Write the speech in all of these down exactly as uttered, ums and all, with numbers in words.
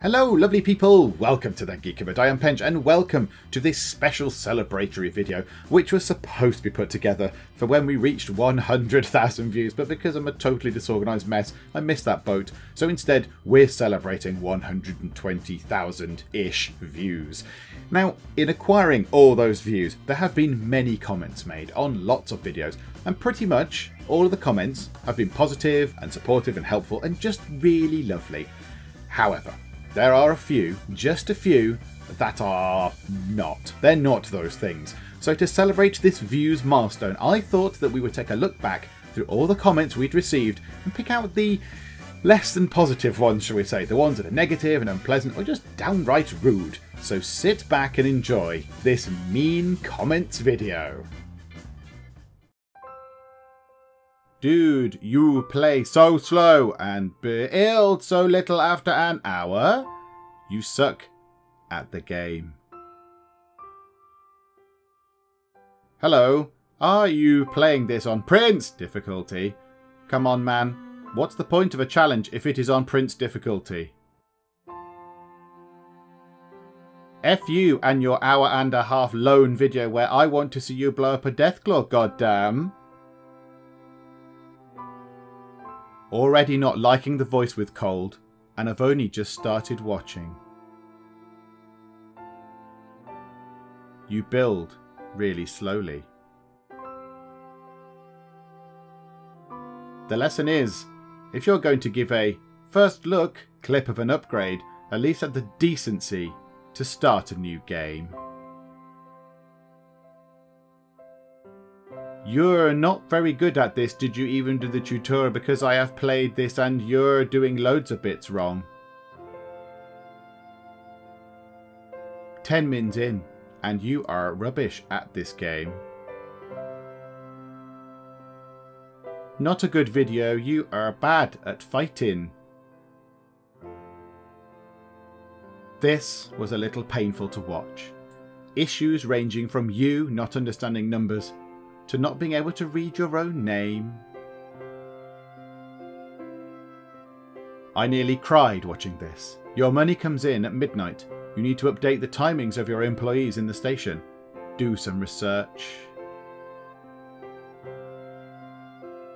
Hello lovely people, welcome to The Geek Cupboard. I am Penge and welcome to this special celebratory video which was supposed to be put together for when we reached one hundred thousand views, but because I'm a totally disorganised mess I missed that boat, so instead we're celebrating one hundred twenty thousand-ish views. Now in acquiring all those views there have been many comments made on lots of videos and pretty much all of the comments have been positive and supportive and helpful and just really lovely. However, there are a few, just a few, that are not. They're not those things. So to celebrate this views milestone, I thought that we would take a look back through all the comments we'd received and pick out the less than positive ones, shall we say, the ones that are negative and unpleasant or just downright rude. So sit back and enjoy this mean comments video. Dude, you play so slow and build so little after an hour. You suck at the game. Hello, are you playing this on Prince difficulty? Come on, man. What's the point of a challenge if it is on Prince difficulty? F you and your hour and a half lone video where I want to see you blow up a Deathclaw, goddamn. Already not liking the voice with cold, and I've only just started watching. You build really slowly. The lesson is, if you're going to give a first look clip of an upgrade, at least have the decency to start a new game. You're not very good at this. Did you even do the tutorial? Because I have played this and you're doing loads of bits wrong. ten mins in and you are rubbish at this game. Not a good video. You are bad at fighting. This was a little painful to watch. Issues ranging from you not understanding numbers to not being able to read your own name. I nearly cried watching this. Your money comes in at midnight. You need to update the timings of your employees in the station. Do some research.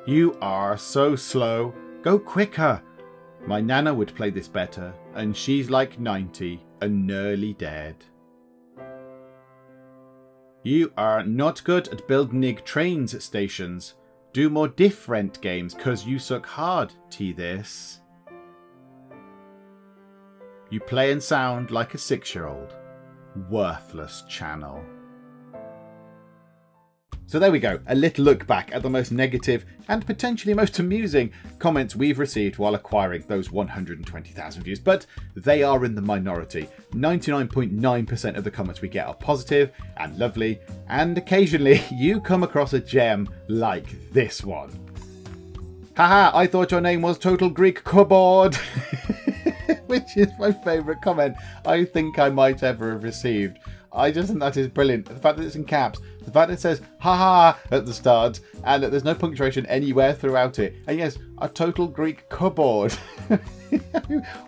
You are so slow. Go quicker. My nana would play this better, and she's like ninety and nearly dead. You are not good at building trains at stations. Do more different games, cause you suck hard, T this. You play and sound like a six-year-old. Worthless channel. So there we go, a little look back at the most negative and potentially most amusing comments we've received while acquiring those one hundred twenty thousand views, but they are in the minority. ninety-nine point nine percent of the comments we get are positive and lovely, and occasionally you come across a gem like this one. Haha, I thought your name was Total Geek Cupboard, which is my favourite comment I think I might ever have received. I just think that is brilliant. The fact that it's in caps, the fact that it says haha at the start, and that there's no punctuation anywhere throughout it. And yes, a Total Geek Cupboard.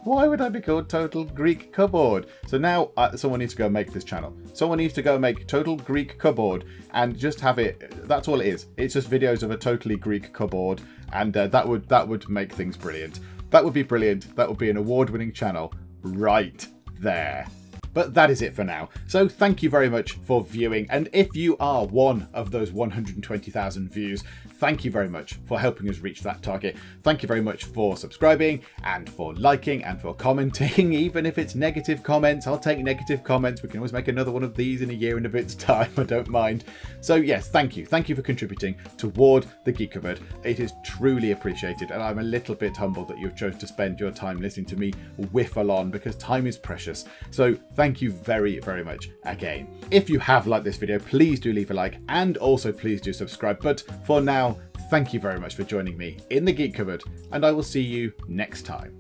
Why would I be called Total Geek Cupboard? So now uh, someone needs to go make this channel. Someone needs to go make Total Geek Cupboard and just have it. That's all it is. It's just videos of a totally Geek cupboard, and uh, that would that would make things brilliant. That would be brilliant. That would be an award-winning channel right there. But that is it for now. So thank you very much for viewing. And if you are one of those one hundred twenty thousand views, thank you very much for helping us reach that target. Thank you very much for subscribing and for liking and for commenting, even if it's negative comments. I'll take negative comments. We can always make another one of these in a year and a bit's time. I don't mind. So yes, thank you. Thank you for contributing toward the Geek Cupboard. It is truly appreciated. And I'm a little bit humbled that you've chosen to spend your time listening to me whiffle on, because time is precious. So thank Thank you very, very much again. If you have liked this video, please do leave a like and also please do subscribe. But for now, thank you very much for joining me in the Geek Cupboard, and I will see you next time.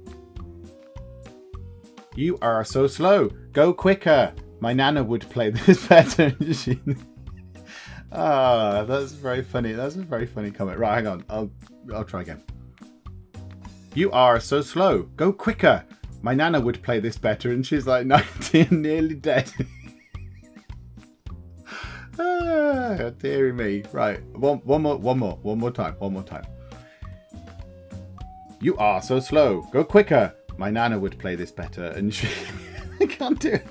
You are so slow. Go quicker. My nana would play this better. Ah, oh, that's very funny. That's a very funny comment. Right, hang on. I'll, I'll try again. You are so slow. Go quicker. My nana would play this better, and she's like ninety and nearly dead. Ah, dearie me. Right, one, one more, one more, one more time, one more time. You are so slow. Go quicker. My nana would play this better, and she... I can't do it.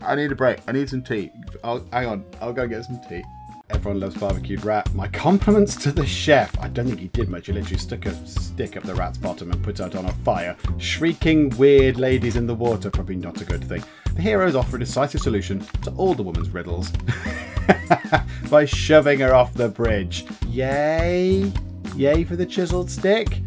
I need a break. I need some tea. I'll, hang on. I'll go get some tea. Everyone loves barbecued rat. My compliments to the chef. I don't think he did much. He literally stuck a stick up the rat's bottom and put it on a fire. Shrieking weird ladies in the water. Probably not a good thing. The heroes offer a decisive solution to all the woman's riddles. By shoving her off the bridge. Yay. Yay for the chiseled stick.